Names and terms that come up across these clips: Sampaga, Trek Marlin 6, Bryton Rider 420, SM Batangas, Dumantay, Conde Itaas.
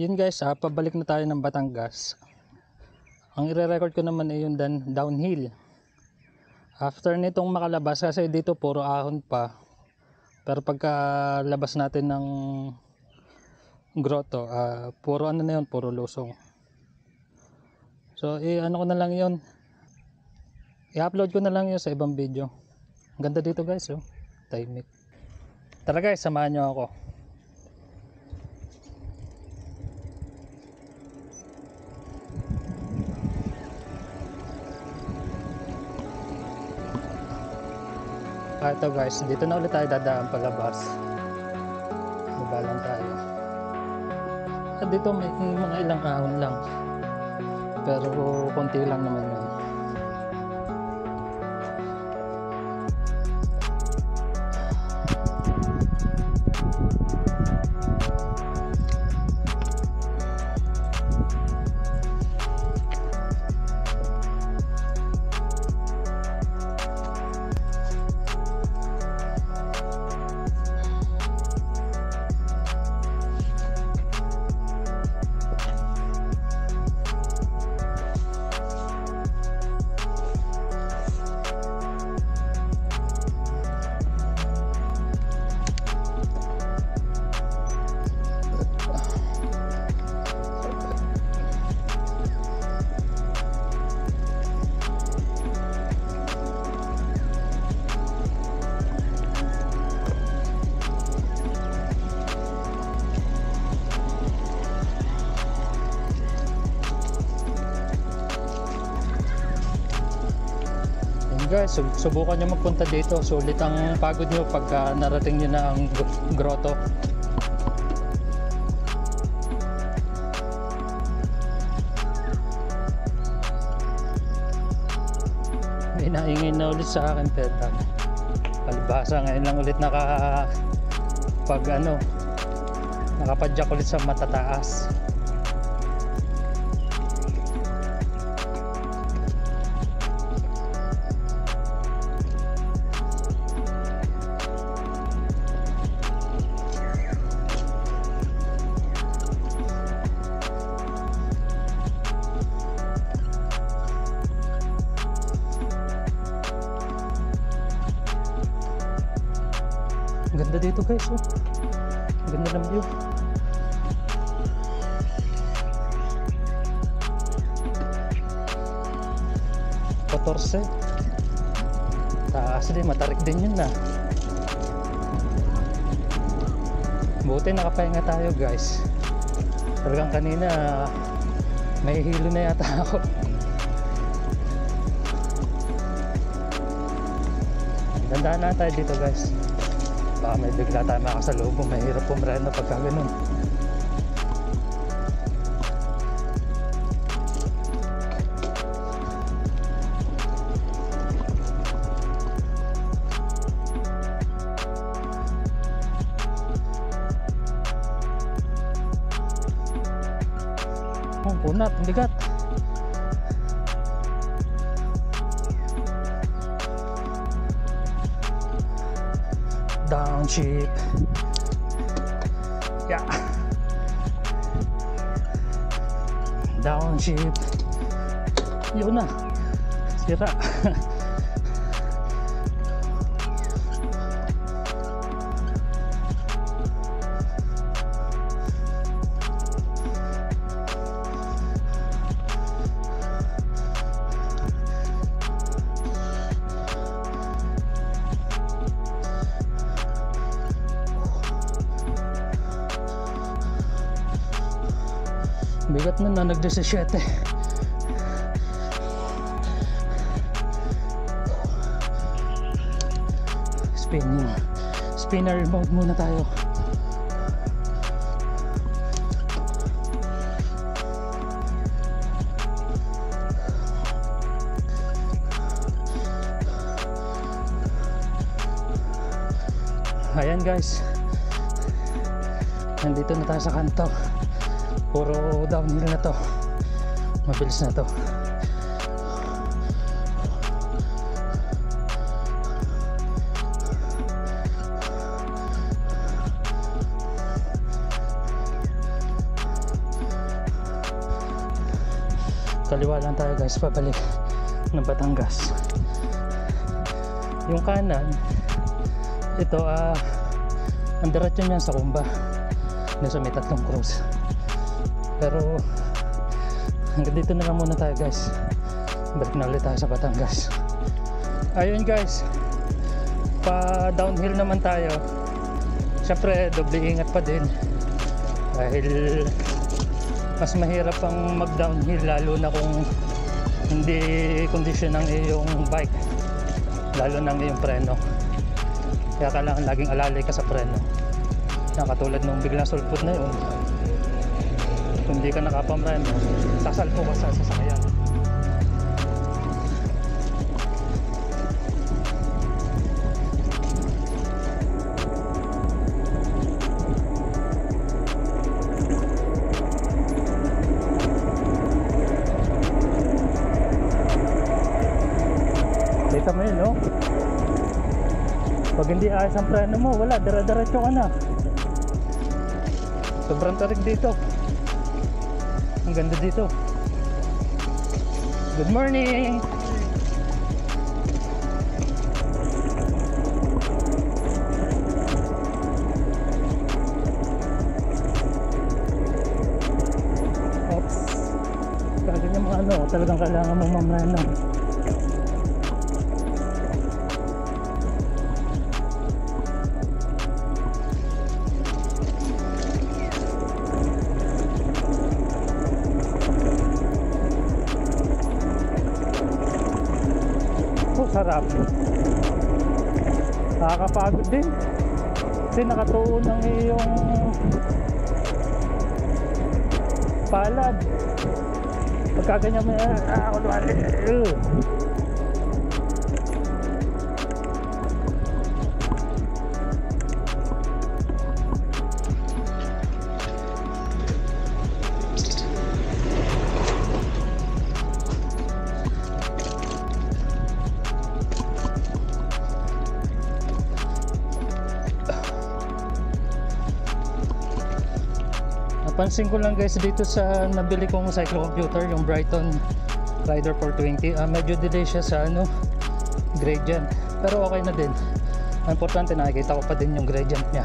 Yun guys, pabalik na tayo ng Batangas. Ang ire-record ko naman ay yung downhill. After nitong makalabas, kasi dito puro ahon pa. Pero pagkalabas natin ng grotto, puro ano na yun, puro lusong. So ano ko na lang yun, i-upload ko na lang yun sa ibang video. Ang ganda dito guys, oh. Timing. Tara guys, samahan nyo ako. Ito guys, dito na ulit tayo dadaan palabas. Baba lang tayo. At dito may mga ilang ahon lang. Pero konti lang naman yun. Guys, subukan nyo magpunta dito. Sulit ang pagod nyo pagka narating nyo na ang grotto. May naingin na ulit sa akin peta. Palibasa, ngayon lang ulit nakapadyak ulit sa matataas. Ganda dito guys, oh. Ganda ng view. Kotorse. Taas din, matarik din yun na. Buti nakapahinga tayo guys. Talagang kanina may hilo na yata ako. Dandaan na tayo dito guys. Baka may bigla tayo makasalubong, mahirap pumireno pagka ganun. Oh, punat, ang bigat. Down sheep. Yeah. Down sheep. Yun na. Sira. Bigat na na, nag-17. Spinning. Spinner mode muna tayo. Ayan guys. Nandito na tayo sa kanto. Puro downhill na to. Mabilis na to. kaliwa lang tayo guys, pabalik ng Batangas. Yung kanan ito, ang diretso niyan sa Kumba. Nasa may tatlong cross, pero hanggang dito na lang muna tayo guys. Balik na ulit tayo sa Batangas. Ayun guys, pa downhill naman tayo. Syempre doble ingat pa din dahil mas mahirap ang mag downhill lalo na kung hindi kondisyon ng iyong bike, lalo ng iyong preno. Kaya kailangan laging alalay ka sa preno, na katulad nung biglang sulpot na yun. Kung hindi ka nakapamreno, sasalpo ka sa sasakyan. Kita mo yun, no? Pag hindi ayos ang preno mo, wala, dara-diretso ka na. Sobrang tarik dito. Ang ganda dito. Good morning! Oops. Kaya yung mga ano, talagang kailangan mong mamreno. Sarap, nakakapagod din kasi nakatuon ng iyong palad pagka ganyan mo. Pansin ko lang guys dito sa nabili kong cyclocomputer, yung Bryton Rider 420, medyo delay siya sa ano, gradient, pero okay na din. Ang importante nakikita ko pa din yung gradient niya.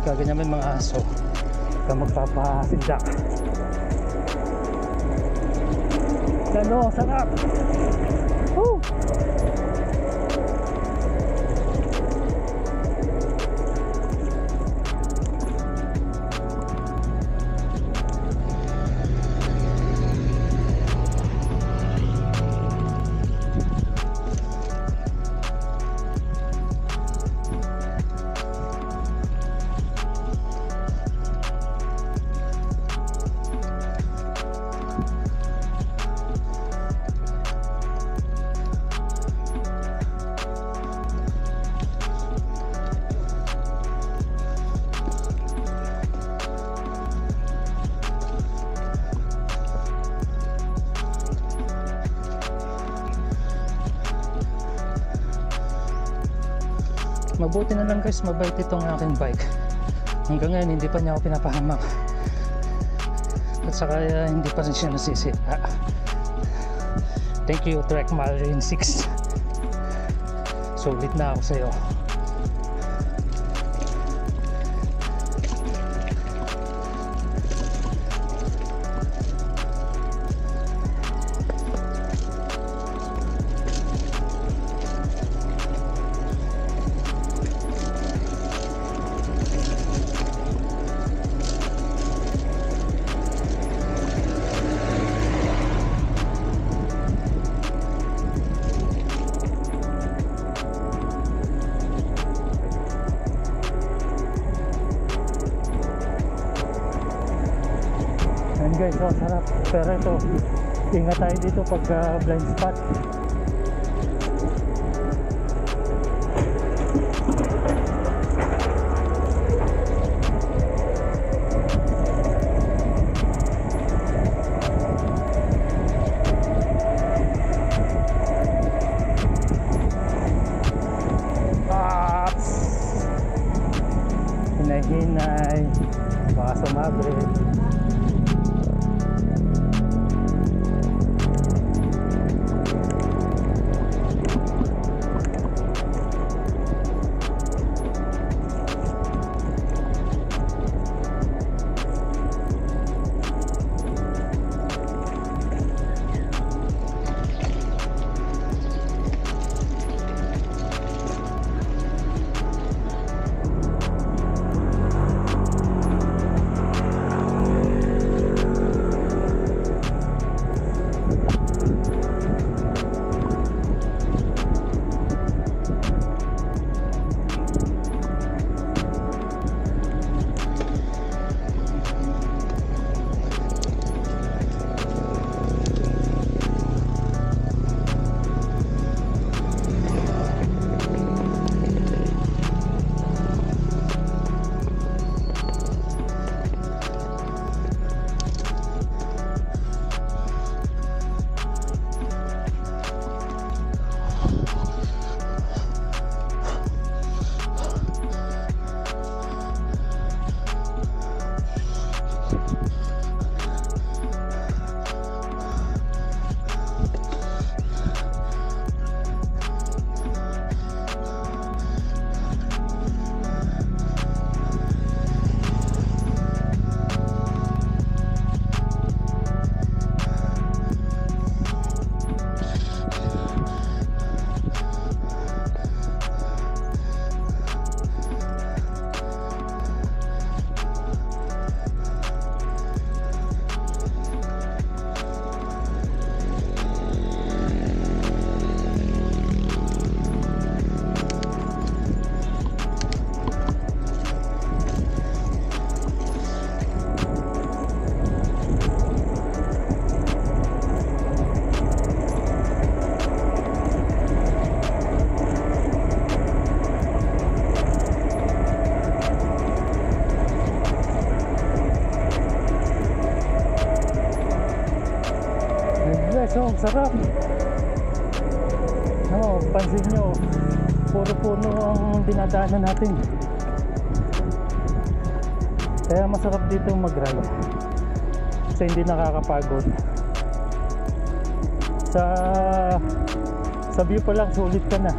Pagka ganyan may mga aso ka magpapasindak. Ano, sarap! Woo! Mabuti na lang guys, mabait itong aking bike. Hanggang ngayon hindi pa niya ako pinapahamak, at saka hindi pa rin siya nasisira. Thank you Trek Marlin 6. Sulit na ako sa iyo. Guys, oh, sarap. Pero ito, ingat tayo dito pag blind spot. Hindi hinay-hinay, baka sumabre. Sarap. No, pansin nyo, puro-puno ang dinadaanan natin. Kaya masarap dito mag-rally. Kasi hindi nakakapagod. Sa view pa lang, sulit ka na.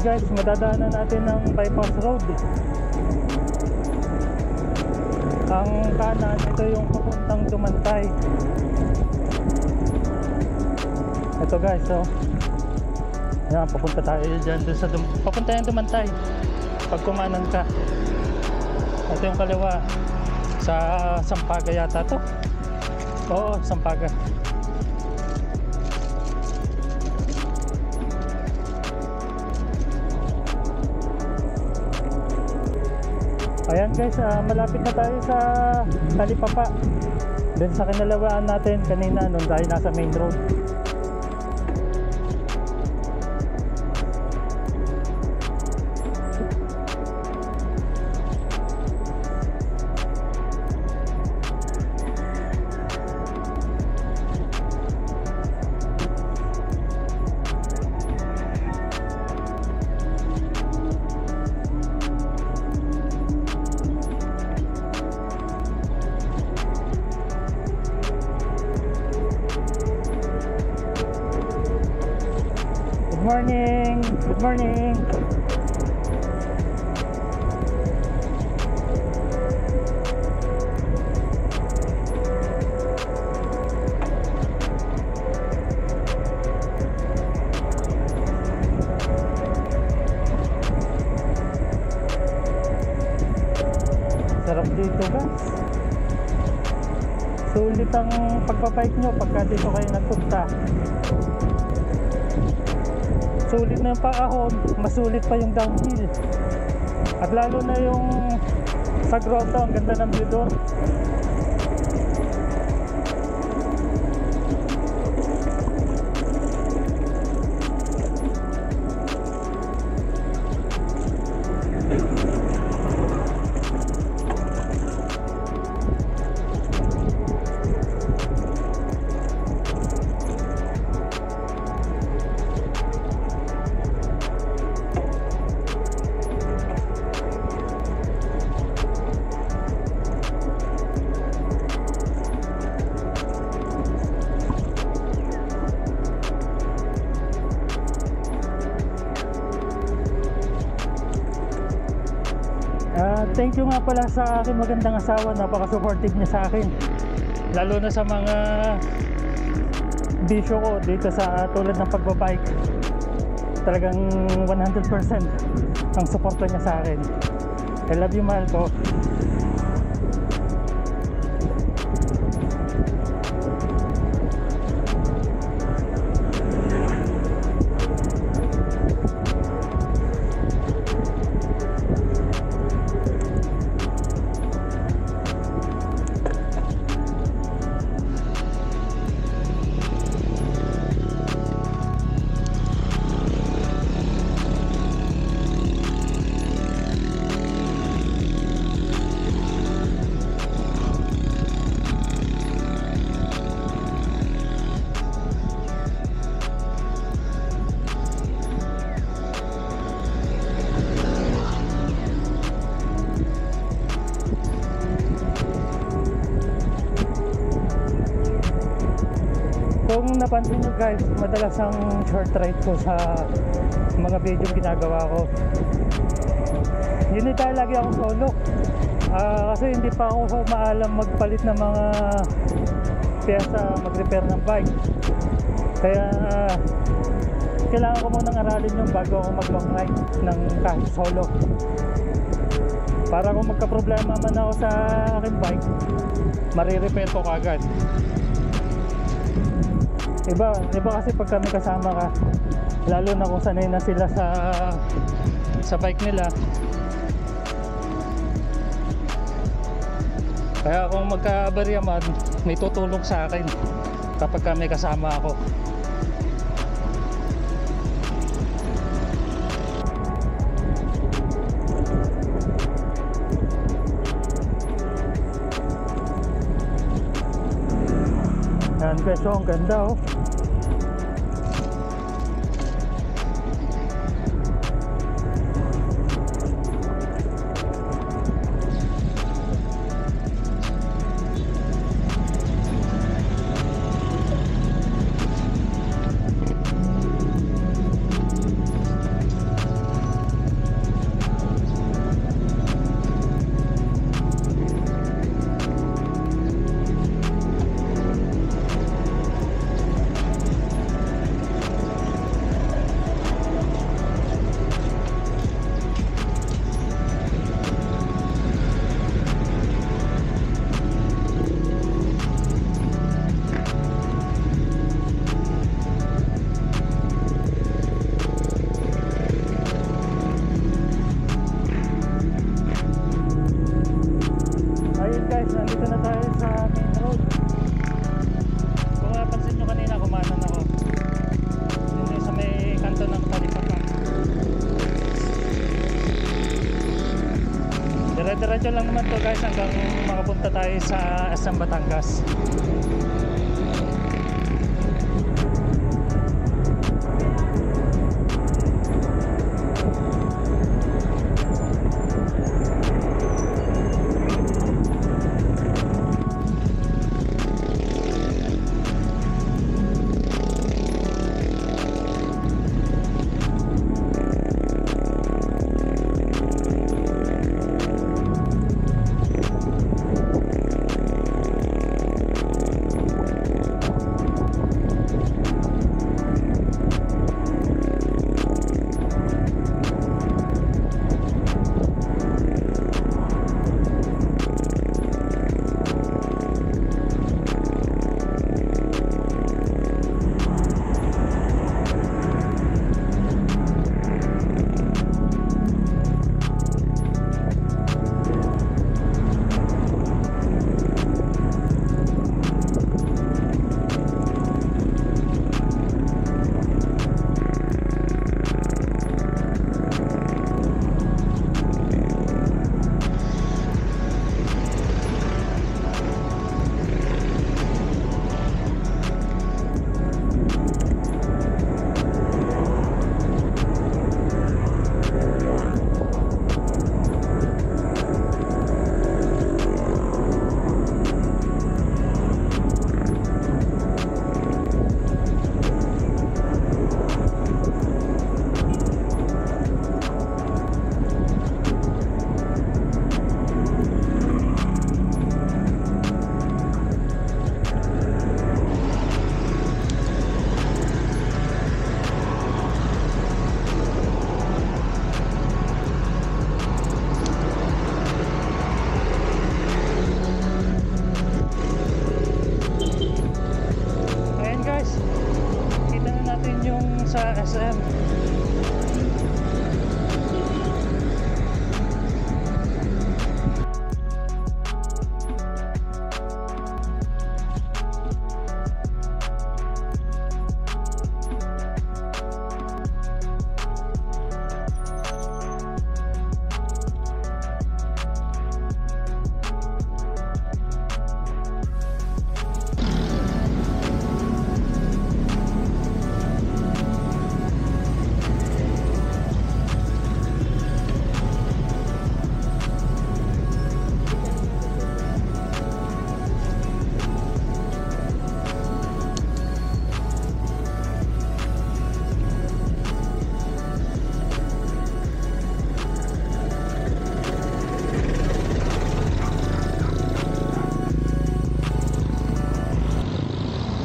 Guys, madadaanan natin ng bypass road. ang kanan, ito yung papuntang Dumantay. Ito guys, so ayan, papunta tayo dyan sa papunta yung Dumantay pag kumanan ka. Ito yung kaliwa sa Sampaga yata to. Oo, Sampaga. Ayan guys, malapit na tayo sa Talipapa. Then sa kinalawaan natin kanina nung dahil nasa main road. Good morning. Good morning. Sarap dito guys. Sulit ang pagpapike nyo pagka dito kayo nagpunta. Sulit na yung paahon, masulit pa yung downhill. At lalo na yung sa grotto, ang ganda ng view doon. Thank you nga pala sa aking magandang asawa, napaka-supportive niya sa akin lalo na sa mga bisyo ko dito sa tulad ng pagbabike. Talagang 100% ang suporta niya sa akin. I love you, mahal ko. Kung napansin nyo guys, madalas ang short ride ko sa mga video ginagawa ko. Yun tayo lagi akong solo. Kasi hindi pa ako maalam magpalit ng mga pyesa, mag-repair ng bike. Kaya kailangan ko munang aralin yun bago ako mag-long ride ng kahit solo. Para kung magka-problema man ako sa akin bike, marirepair ko kagad. Iba kasi pag kami kasama ka, lalo na kung sanay na sila sa bike nila. Kaya kung magka-abarya man, may tutulong sa akin kapag kami kasama ako. Yan, peso, ang ganda oh. guys hanggang makapunta tayo sa SM Batangas. Sa SM.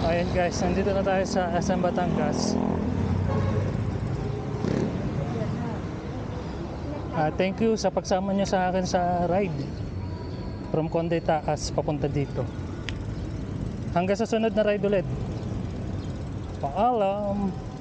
Ayan guys, nandito na tayo sa SM Batangas. Thank you sa pagsama nyo sa akin sa ride from Conde Itaas papunta dito. Hanggang sa sunod na ride ulit. Paalam!